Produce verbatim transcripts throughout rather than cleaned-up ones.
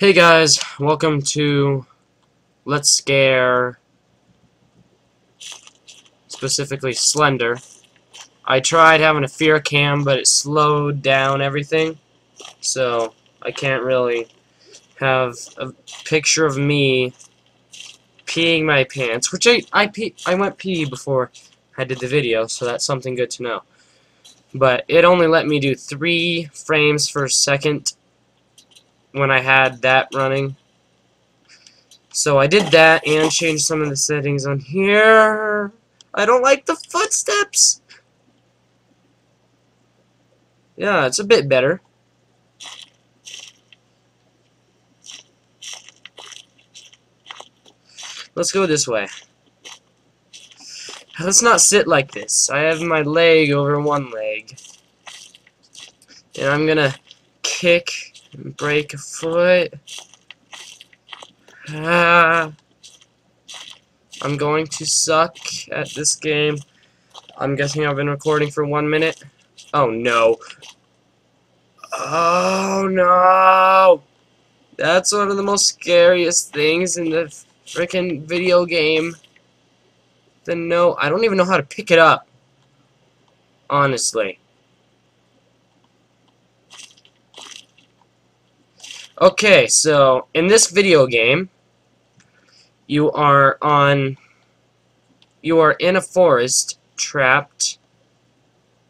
Hey guys, welcome to Let's Scare, specifically Slender. I tried having a fear cam, but it slowed down everything, so I can't really have a picture of me peeing my pants, which I, I, pee, I went pee before I did the video, so that's something good to know. But it only let me do three frames per second when I had that running. So I did that and changed some of the settings on here. I don't like the footsteps. Yeah, it's a bit better. Let's go this way. Let's not sit like this. I have my leg over one leg. And I'm gonna kick and break a foot. Ah. I'm going to suck at this game. I'm guessing I've been recording for one minute. Oh no. Oh no. That's one of the most scariest things in the frickin' video game. The no. I don't even know how to pick it up. Honestly. Okay, so in this video game, you are on, you are in a forest, trapped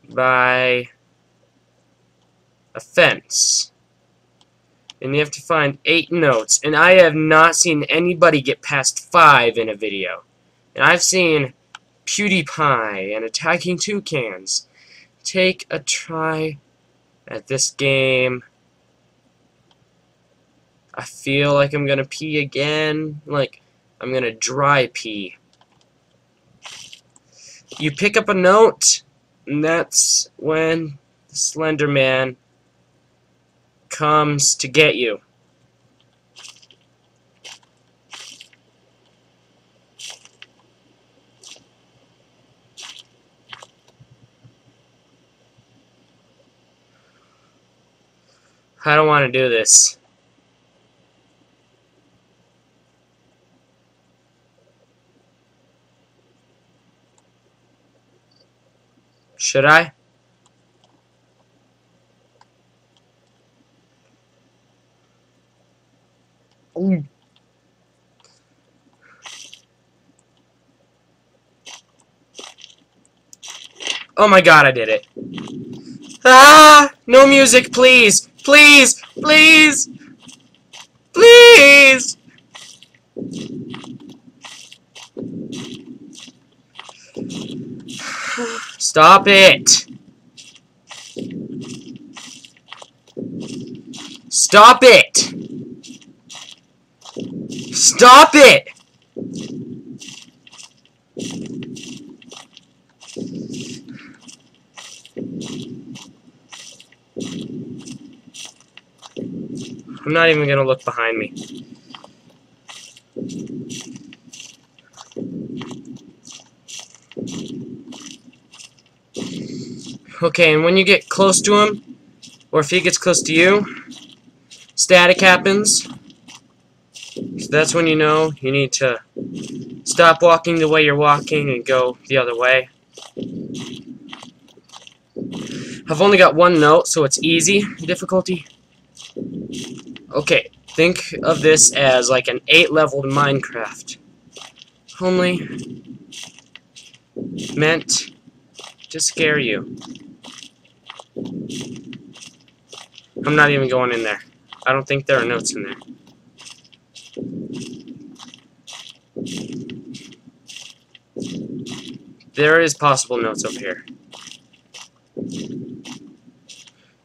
by a fence, and you have to find eight notes. And I have not seen anybody get past five in a video. And I've seen PewDiePie and Attacking Toucans take a try at this game. I feel like I'm gonna pee again. Like, I'm gonna dry pee. You pick up a note, and that's when the Slender Man comes to get you. I don't want to do this. Should I? Ooh. Oh my god, I did it. Ah! No music, please! Please! Please! Please! Stop it! Stop it! Stop it! I'm not even gonna look behind me. Okay, and when you get close to him, or if he gets close to you, static happens. So that's when you know you need to stop walking the way you're walking and go the other way. I've only got one note, so it's easy difficulty. Okay, think of this as like an eight-leveled Minecraft. Only meant to scare you. I'm not even going in there. I don't think there are notes in there. There is possible notes over here.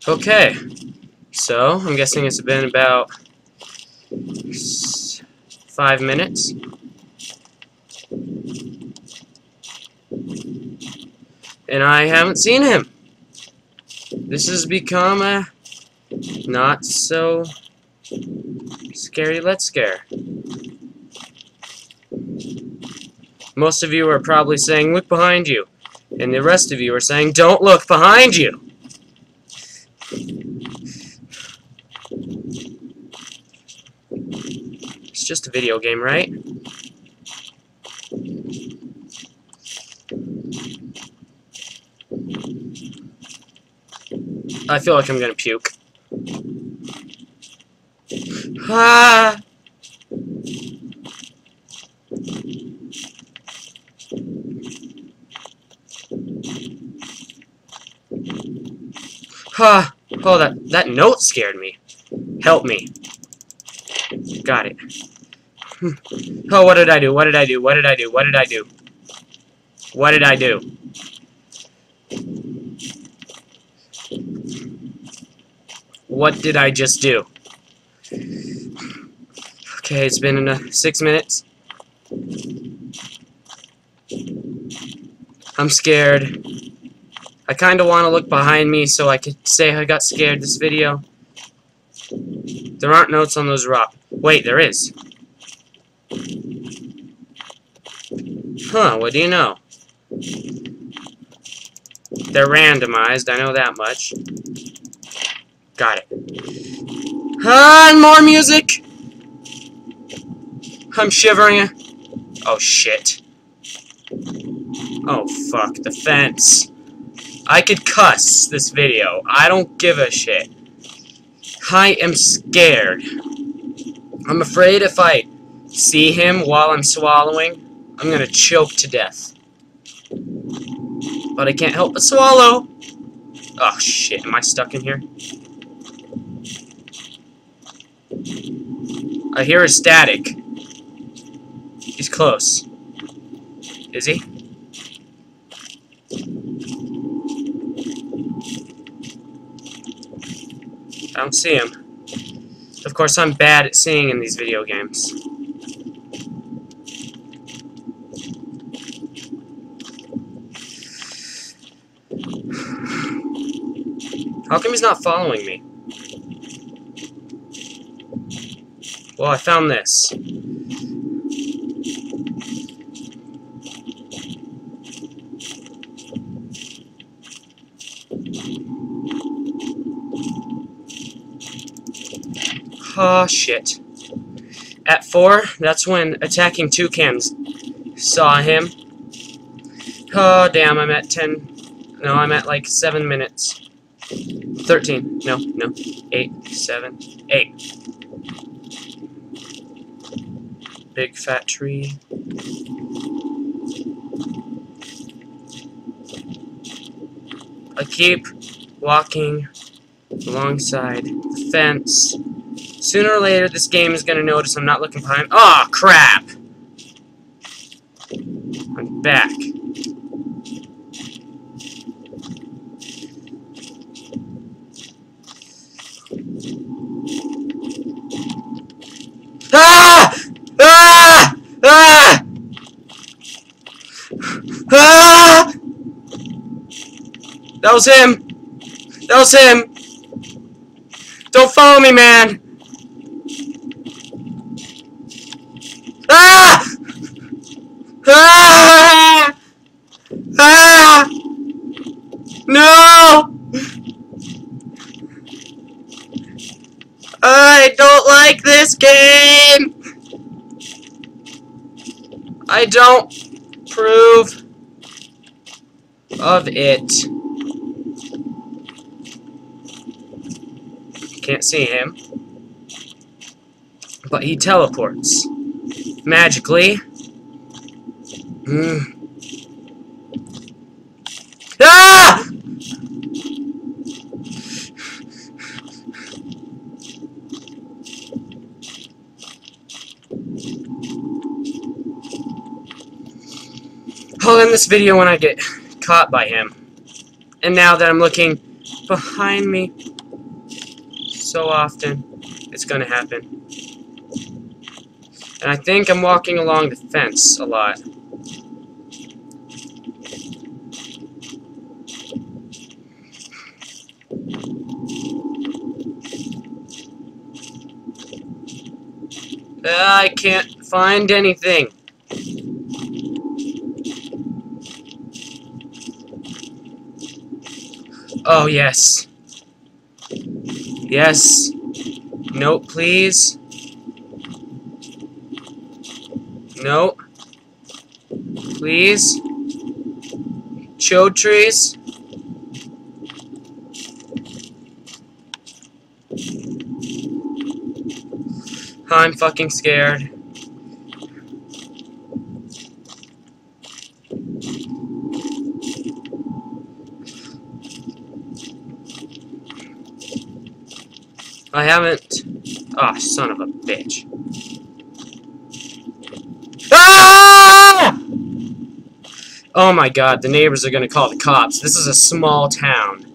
Okay. So, I'm guessing it's been about five minutes. And I haven't seen him. This has become a not so scary Let's Scare. Most of you are probably saying, look behind you. And the rest of you are saying, don't look behind you. just a video game, right? I feel like I'm gonna puke. Ah! Huh. Oh, that, that note scared me. Help me. Got it. Oh, what did I do? What did I do? What did I do? What did I do? What did I do? What did I just do? Okay, it's been enough. Six minutes. I'm scared. I kind of want to look behind me so I could say I got scared this video. There aren't notes on those rocks. Wait, there is. Huh, what do you know? They're randomized, I know that much. Got it. Ah, and more music! I'm shivering. Oh, shit. Oh, fuck, the fence. I could cuss this video. I don't give a shit. I am scared. I'm afraid if I see him while I'm swallowing, I'm gonna choke to death. But I can't help but swallow. Oh shit, am I stuck in here? I hear a static. He's close. Is he? I don't see him. Of course, I'm bad at seeing in these video games. How come he's not following me? Well, I found this. Oh, shit. At four, that's when attacking toucans saw him. Oh, damn, I'm at ten. No, I'm at like seven minutes. thirteen. No, no. eight, seven, eight. Big fat tree. I keep walking alongside the fence. Sooner or later, this game is going to notice I'm not looking behind. Aw, crap! I'm back. Ah! Ah! Ah! Ah! That was him! That was him! Don't follow me, man! Ah! Ah! Ah! No! I don't like this game! I don't approve of it. Can't see him. But he teleports. Magically. Mm. Ah! I'll end this video when I get caught by him. And now that I'm looking behind me so often, it's gonna happen. And I think I'm walking along the fence a lot. I can't find anything. Oh, yes. Yes. Note, please. No. Please. Show trees. I'm fucking scared. I haven't. Ah, oh, son of a bitch. Ah! Oh my god, the neighbors are gonna call the cops. This is a small town.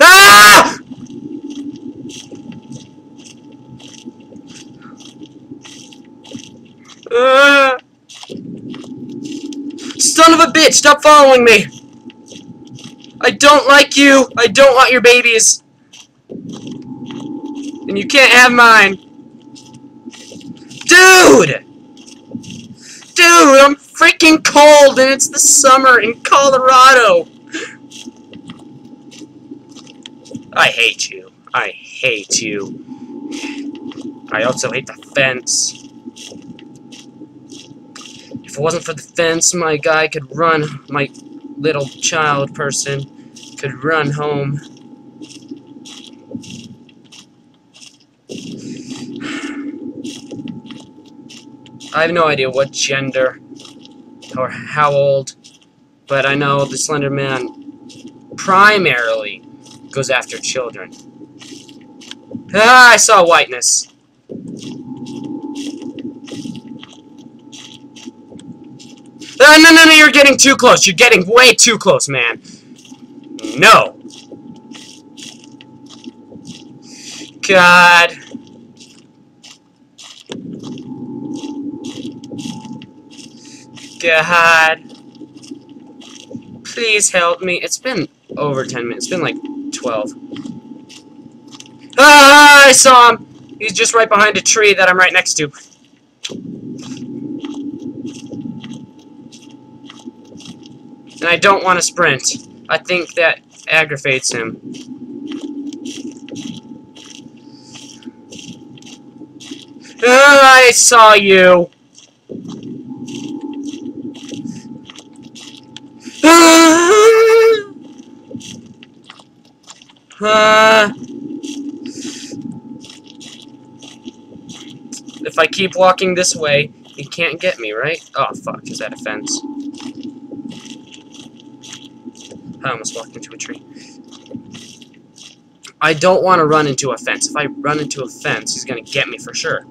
Ah! Ah! Son of a bitch, stop following me! I don't like you! I don't want your babies! And you can't have mine! Dude! Dude, I'm freaking cold and it's the summer in Colorado! I hate you. I hate you. I also hate the fence. If it wasn't for the fence, my guy could run. My little child person could run home. I have no idea what gender or how old, but I know the Slender Man primarily goes after children. Ah, I saw whiteness. Uh, no, no, no, you're getting too close. You're getting way too close, man. No. God. God. Please help me. It's been over ten minutes. It's been like twelve. Ah, I saw him. He's just right behind a tree that I'm right next to. And I don't want to sprint. I think that aggravates him. Oh, I saw you. Uh, if I keep walking this way, he can't get me, right? Oh, fuck. Is that a fence? I almost walked into a tree. I don't want to run into a fence. If I run into a fence, he's going to get me for sure.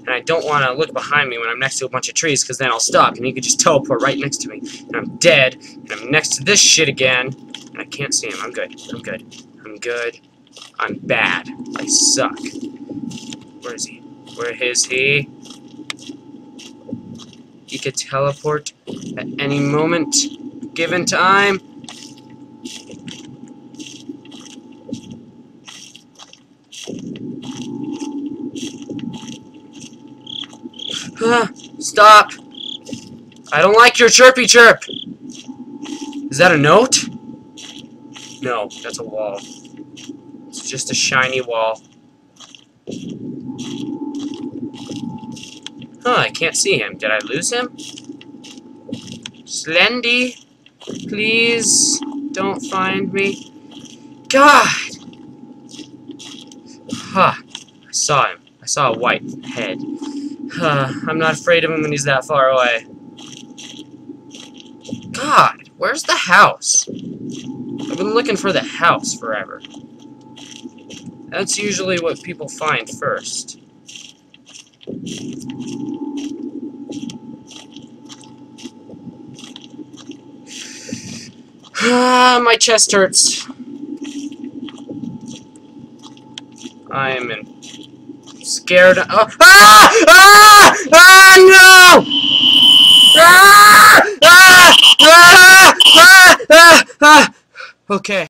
And I don't want to look behind me when I'm next to a bunch of trees, because then I'll stop, and he could just teleport right next to me. And I'm dead, and I'm next to this shit again, and I can't see him. I'm good. I'm good. I'm good. I'm bad. I suck. Where is he? Where is he? He could teleport at any moment. Given time. Ah, stop. I don't like your chirpy chirp. Is that a note? No, that's a wall. It's just a shiny wall. Huh, I can't see him. Did I lose him? Slendy. Please don't find me. God! Huh. I saw him. I saw a white head. Huh. I'm not afraid of him when he's that far away. God, where's the house? I've been looking for the house forever. That's usually what people find first. Ah, my chest hurts. I am in scared. Of oh. Ah! Ah! Ah! No! Ah! Ah! Ah! Ah! Ah! Ah! Okay.